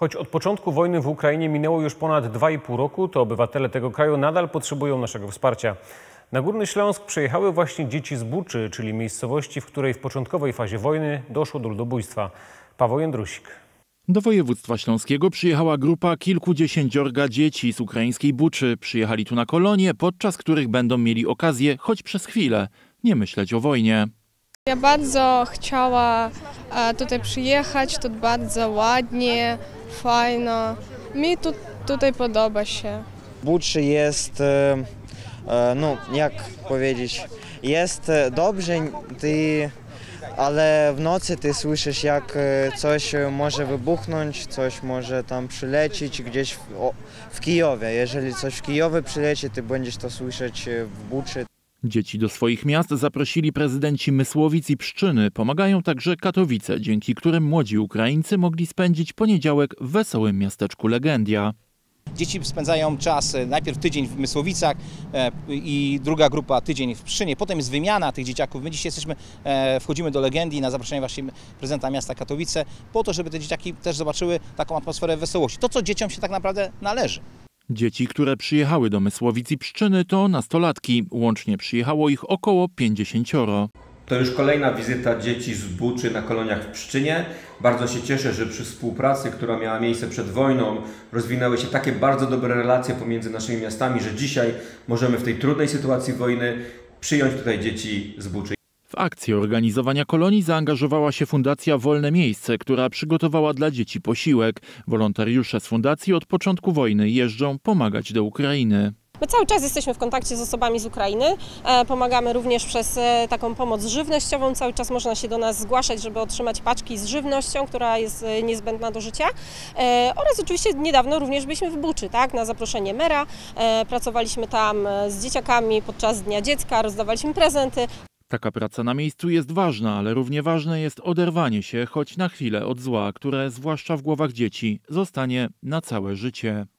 Choć od początku wojny w Ukrainie minęło już ponad 2,5 roku, to obywatele tego kraju nadal potrzebują naszego wsparcia. Na Górny Śląsk przyjechały właśnie dzieci z Buczy, czyli miejscowości, w której w początkowej fazie wojny doszło do ludobójstwa. Paweł Jędrusik. Do województwa śląskiego przyjechała grupa kilkudziesięciorga dzieci z ukraińskiej Buczy. Przyjechali tu na kolonie, podczas których będą mieli okazję, choć przez chwilę, nie myśleć o wojnie. Ja bardzo chciała tutaj przyjechać, tu bardzo ładnie, fajno. Mi tutaj podoba się. Buczy jest, no jak powiedzieć, jest dobrze, ale w nocy ty słyszysz, jak coś może wybuchnąć, coś może tam przylecieć gdzieś w Kijowie. Jeżeli coś w Kijowie przyleci, ty będziesz to słyszeć w Buczy. Dzieci do swoich miast zaprosili prezydenci Mysłowic i Pszczyny. Pomagają także Katowice, dzięki którym młodzi Ukraińcy mogli spędzić poniedziałek w wesołym miasteczku Legendia. Dzieci spędzają czas najpierw tydzień w Mysłowicach i druga grupa tydzień w Pszczynie. Potem jest wymiana tych dzieciaków. My dzisiaj wchodzimy do Legendii na zaproszenie właśnie prezydenta miasta Katowice po to, żeby te dzieciaki też zobaczyły taką atmosferę wesołości. To, co dzieciom się tak naprawdę należy. Dzieci, które przyjechały do Mysłowic i Pszczyny, to nastolatki. Łącznie przyjechało ich około 50. To już kolejna wizyta dzieci z Buczy na koloniach w Pszczynie. Bardzo się cieszę, że przy współpracy, która miała miejsce przed wojną, rozwinęły się takie bardzo dobre relacje pomiędzy naszymi miastami, że dzisiaj możemy w tej trudnej sytuacji wojny przyjąć tutaj dzieci z Buczy. W akcję organizowania kolonii zaangażowała się Fundacja Wolne Miejsce, która przygotowała dla dzieci posiłek. Wolontariusze z fundacji od początku wojny jeżdżą pomagać do Ukrainy. My cały czas jesteśmy w kontakcie z osobami z Ukrainy, pomagamy również przez taką pomoc żywnościową, cały czas można się do nas zgłaszać, żeby otrzymać paczki z żywnością, która jest niezbędna do życia oraz oczywiście niedawno również byliśmy w Buczy, tak, na zaproszenie mera, pracowaliśmy tam z dzieciakami podczas Dnia Dziecka, rozdawaliśmy prezenty. Taka praca na miejscu jest ważna, ale równie ważne jest oderwanie się choć na chwilę od zła, które zwłaszcza w głowach dzieci zostanie na całe życie.